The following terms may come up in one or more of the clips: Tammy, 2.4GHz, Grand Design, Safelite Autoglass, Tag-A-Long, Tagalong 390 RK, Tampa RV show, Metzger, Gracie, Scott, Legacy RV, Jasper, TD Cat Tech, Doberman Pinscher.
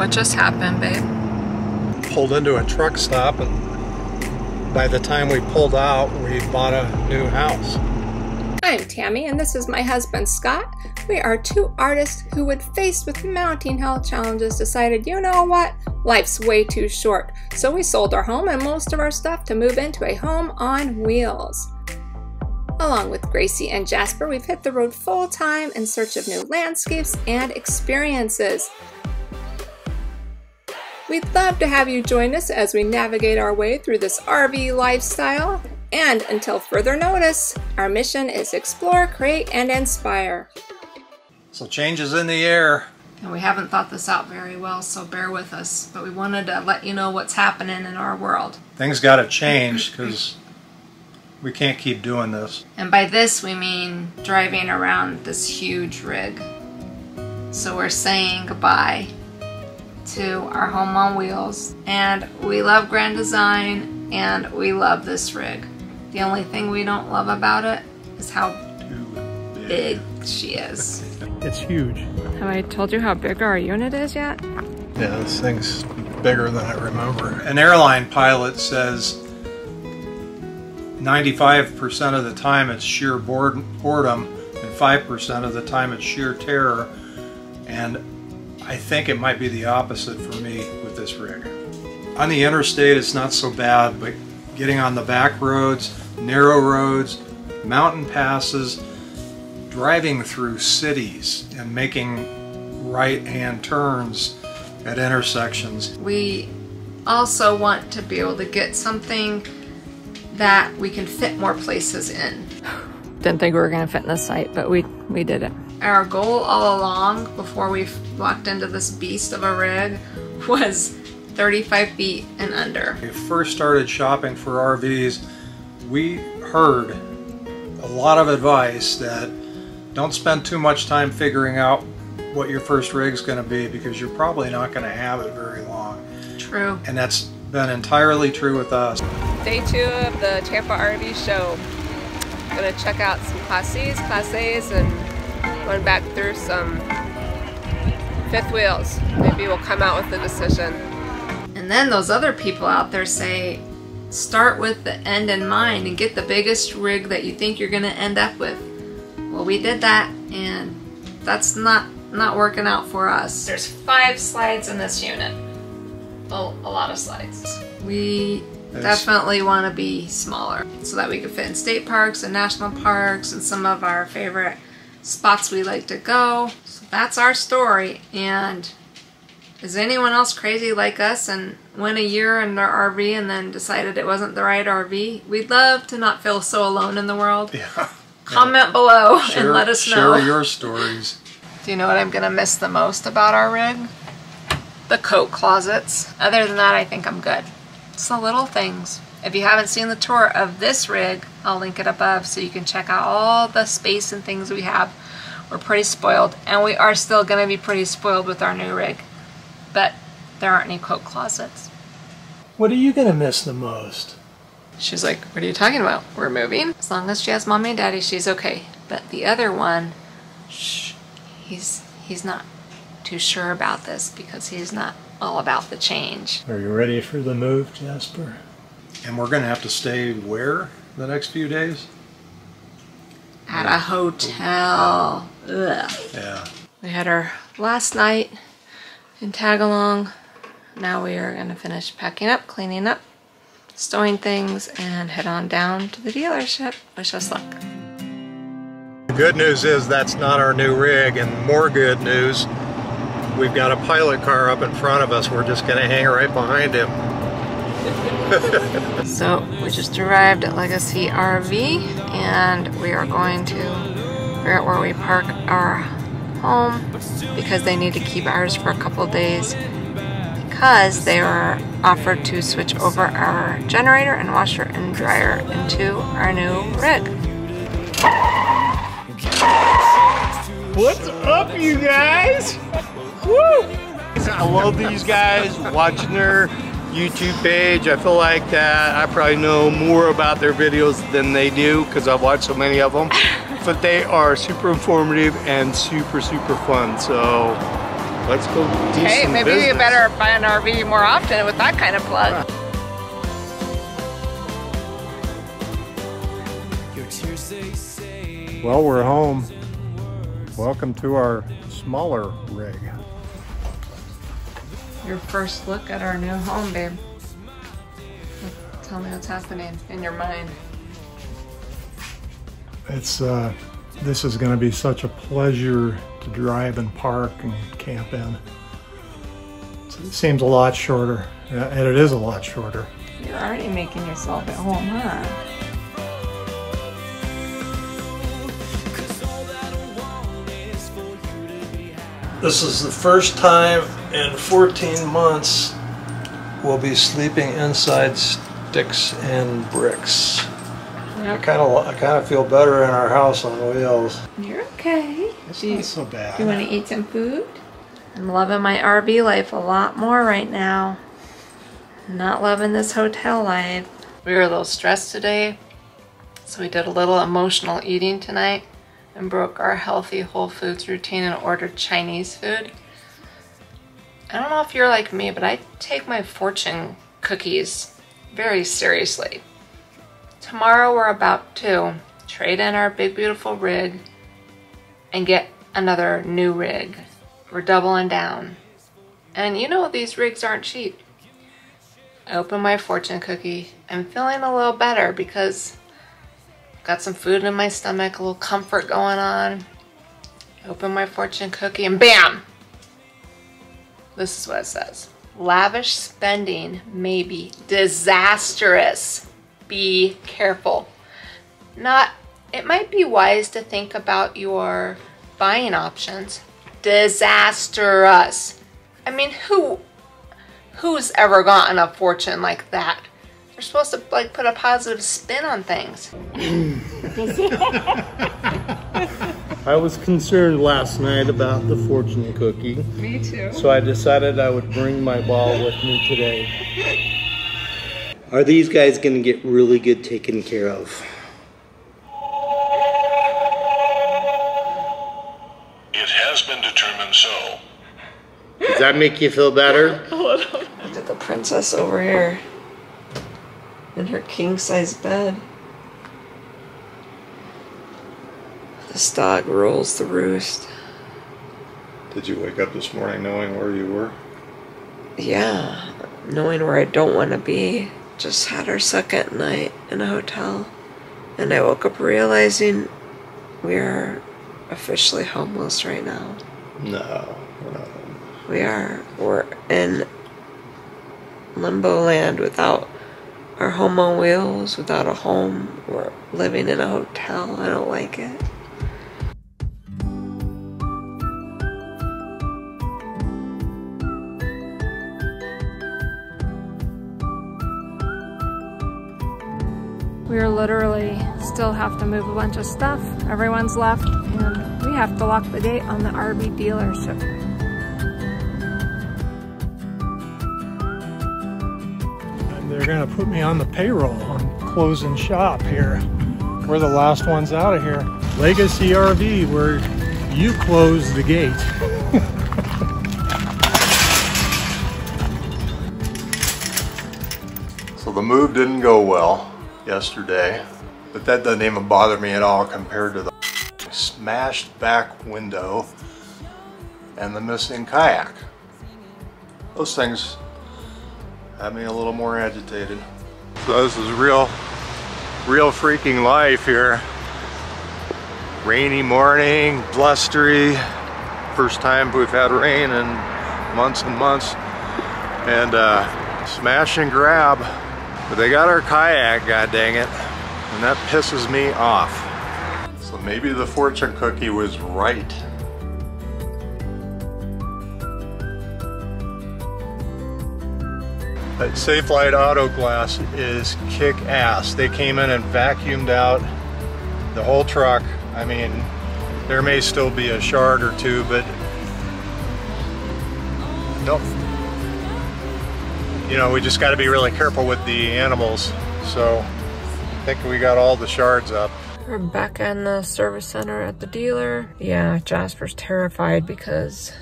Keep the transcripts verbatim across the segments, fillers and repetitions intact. What just happened, babe? Pulled into a truck stop, and by the time we pulled out, we bought a new house. I'm Tammy, and this is my husband, Scott. We are two artists who, when faced with mounting health challenges, decided, you know what? Life's way too short. So we sold our home and most of our stuff to move into a home on wheels. Along with Gracie and Jasper, we've hit the road full time in search of new landscapes and experiences. We'd love to have you join us as we navigate our way through this R V lifestyle. And until further notice, our mission is explore, create, and inspire. So change is in the air. And we haven't thought this out very well, so bear with us. But we wanted to let you know what's happening in our world. Things got to change because we can't keep doing this. And by this we mean driving around this huge rig. So we're saying goodbye to our home on wheels. And we love Grand Design, and we love this rig. The only thing we don't love about it is how big she is. It's huge. Have I told you how big our unit is yet? Yeah, this thing's bigger than I remember. An airline pilot says ninety-five percent of the time it's sheer boredom and five percent of the time it's sheer terror. And I think it might be the opposite for me with this rig. On the interstate, it's not so bad, but getting on the back roads, narrow roads, mountain passes, driving through cities and making right-hand turns at intersections. We also want to be able to get something that we can fit more places in. Didn't think we were gonna fit in this site, but we, we did it. Our goal all along before we walked into this beast of a rig was thirty-five feet and under. When we first started shopping for R Vs, we heard a lot of advice that don't spend too much time figuring out what your first rig's going to be because you're probably not going to have it very long. True. And that's been entirely true with us. Day two of the Tampa R V show. I'm going to check out some Class C's, Class A's, and going back through some fifth wheels. Maybe we'll come out with a decision. And then those other people out there say, start with the end in mind and get the biggest rig that you think you're going to end up with. Well, we did that, and that's not not working out for us. There's five slides in this unit. Oh, a lot of slides. We There's... definitely want to be smaller so that we can fit in state parks and national parks and some of our favorite spots we like to go. So that's our story. And is anyone else crazy like us and went a year in their R V and then decided it wasn't the right R V? We'd love to not feel so alone in the world. Yeah. Comment yeah. below share, and let us know. Share your stories. Do you know what I'm going to miss the most about our rig? The coat closets. Other than that, I think I'm good. It's the little things. If you haven't seen the tour of this rig, I'll link it above so you can check out all the space and things we have. We're pretty spoiled, and we are still going to be pretty spoiled with our new rig. But there aren't any coat closets. What are you gonna miss the most? She's like, what are you talking about? We're moving. As long as she has mommy and daddy, she's okay. But the other one, shh, he's, he's not too sure about this because he's not all about the change. Are you ready for the move, Jasper? And we're gonna have to stay where the next few days? At yeah. a hotel. Ugh. Yeah. We had our last night in Tagalong. Now we are gonna finish packing up, cleaning up, stowing things, and head on down to the dealership. Wish us luck. The good news is that's not our new rig, and more good news, we've got a pilot car up in front of us. We're just gonna hang right behind him. So we just arrived at Legacy R V, and we are going to figure out where we park our home because they need to keep ours for a couple days because they were offered to switch over our generator and washer and dryer into our new rig. What's up, you guys? Woo! I love these guys, watching their YouTube page. I feel like that I probably know more about their videos than they do because I've watched so many of them. But they are super informative and super, super fun. So Let's go do hey, some maybe business. You better buy an R V more often with that kind of plug. Well, we're home. Welcome to our smaller rig. Your first look at our new home, babe. Tell me what's happening in your mind. It's uh, this is going to be such a pleasure to drive and park and camp in. It seems a lot shorter, and it is a lot shorter. You're already making yourself at home, huh? This is the first time in fourteen months we'll be sleeping inside sticks and bricks. Yep. I kind of I kind of feel better in our house on wheels. You're okay. It's not so bad. Do you want to eat some food? I'm loving my R V life a lot more right now. I'm not loving this hotel life. We were a little stressed today, so we did a little emotional eating tonight and broke our healthy Whole Foods routine and ordered Chinese food. I don't know if you're like me, but I take my fortune cookies very seriously. Tomorrow we're about to trade in our big beautiful rig and get another new rig. We're doubling down. And you know these rigs aren't cheap. I open my fortune cookie. I'm feeling a little better because got some food in my stomach, a little comfort going on. Open my fortune cookie and bam! This is what it says. Lavish spending may be disastrous. Be careful. Not, it might be wise to think about your buying options. Disastrous. I mean, who, who's ever gotten a fortune like that? You're supposed to like put a positive spin on things. I was concerned last night about the fortune cookie. Me too. So I decided I would bring my ball with me today. Are these guys going to get really good taken care of? It has been determined so. Does that make you feel better? A little. Look at the princess over here. In her king-size bed. This dog rules the roost. Did you wake up this morning knowing where you were? Yeah, knowing where I don't want to be. Just had our second night in a hotel, and I woke up realizing we are officially homeless right now. No, we're not homeless. We are. We're in limbo land without our home on wheels, without a home. We're living in a hotel. I don't like it. We're literally still have to move a bunch of stuff. Everyone's left, and we have to lock the gate on the R V dealership. They're going to put me on the payroll. I'm closing shop here. We're the last ones out of here. Legacy R V, where you close the gate. So the move didn't go well yesterday, but that doesn't even bother me at all compared to the smashed back window and the missing kayak. Those things had me a little more agitated. So this is real, real freaking life here. Rainy morning, blustery. First time we've had rain in months and months. And uh, smash and grab. But they got our kayak, god dang it. And that pisses me off. So maybe the fortune cookie was right. But Safelite Autoglass is kick-ass. They came in and vacuumed out the whole truck. I mean, there may still be a shard or two, but nope. You know, we just got to be really careful with the animals. So I think we got all the shards up. We're back in the service center at the dealer. Yeah, Jasper's terrified because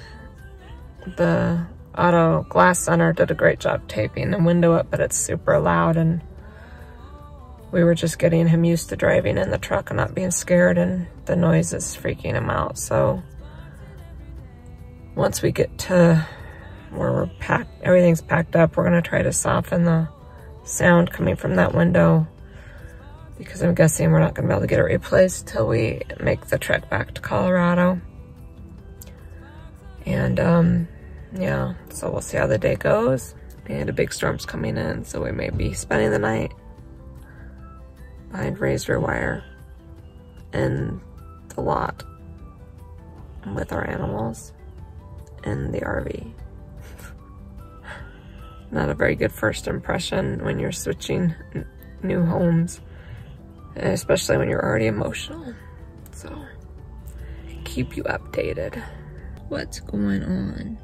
the auto glass center did a great job taping the window up, but it's super loud, and we were just getting him used to driving in the truck and not being scared, and the noise is freaking him out. So once we get to where we're packed, everything's packed up, we're gonna try to soften the sound coming from that window, because I'm guessing we're not gonna be able to get it replaced till we make the trek back to Colorado. And um, yeah, so we'll see how the day goes. And a big storm's coming in, so we may be spending the night behind razor wire in the lot with our animals in the R V. Not a very good first impression when you're switching new homes, and especially when you're already emotional. So, keep you updated. What's going on?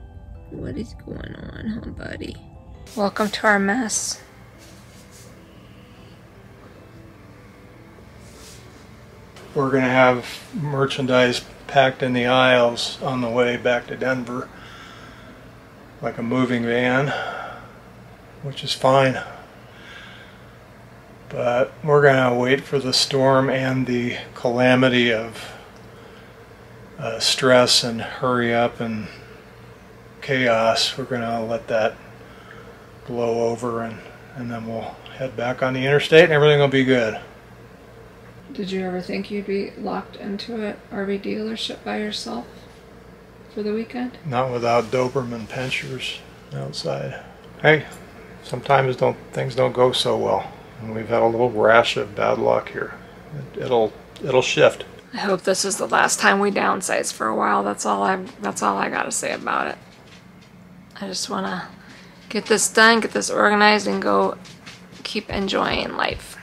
What is going on, huh, buddy? Welcome to our mess. We're gonna have merchandise packed in the aisles on the way back to Denver, like a moving van, which is fine. But we're gonna wait for the storm and the calamity of Uh, stress and hurry up and chaos. We're gonna let that blow over, and and then we'll head back on the interstate and everything will be good. Did you ever think you'd be locked into an R V dealership by yourself for the weekend? Not without Doberman Pinschers outside. Hey, sometimes don't things don't go so well, and we've had a little rash of bad luck here. It, it'll it'll shift. I hope this is the last time we downsize for a while. That's all I that's all I gotta say about it. I just wanna get this done, get this organized, and go keep enjoying life.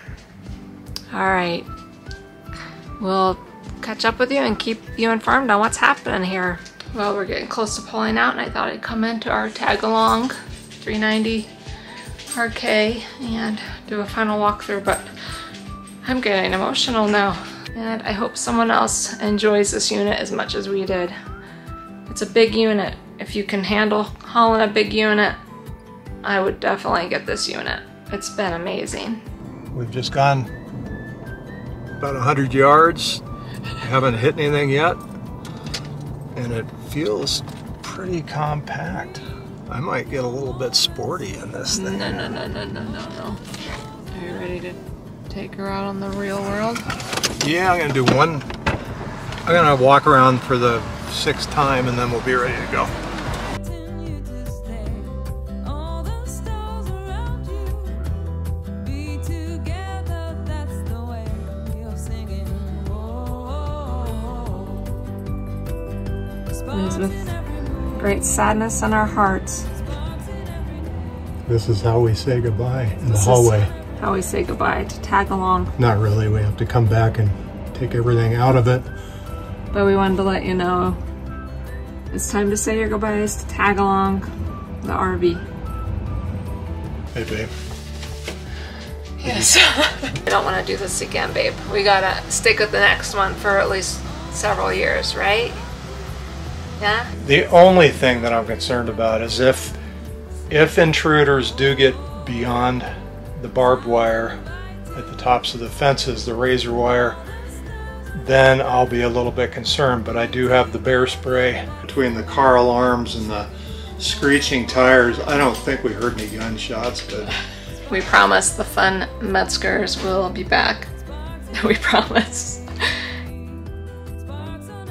Alright. We'll catch up with you and keep you informed on what's happening here. Well, we're getting close to pulling out, and I thought I'd come into our Tagalong three ninety R K and do a final walkthrough, but I'm getting emotional now. And I hope someone else enjoys this unit as much as we did. It's a big unit. If you can handle hauling a big unit, I would definitely get this unit. It's been amazing. We've just gone about one hundred yards. Haven't hit anything yet. And it feels pretty compact. I might get a little bit sporty in this thing. No, no, no, no, no, no, no. Are you ready to take her out on the real world? Yeah, I'm gonna do one. I'm gonna walk around for the sixth time, and then we'll be ready to go. It is with great sadness in our hearts. This is how we say goodbye in this the hallway. How we say goodbye to Tagalong. Not really, we have to come back and take everything out of it. But we wanted to let you know it's time to say your goodbyes to Tagalong, the R V. Hey, babe. Yes. I don't want to do this again, babe. We gotta stick with the next one for at least several years, right? Yeah? The only thing that I'm concerned about is if, if intruders do get beyond the barbed wire at the tops of the fences, the razor wire, then I'll be a little bit concerned. But I do have the bear spray. Between the car alarms and the screeching tires, I don't think we heard any gunshots, but we promise the fun Metzgers will be back. We promise.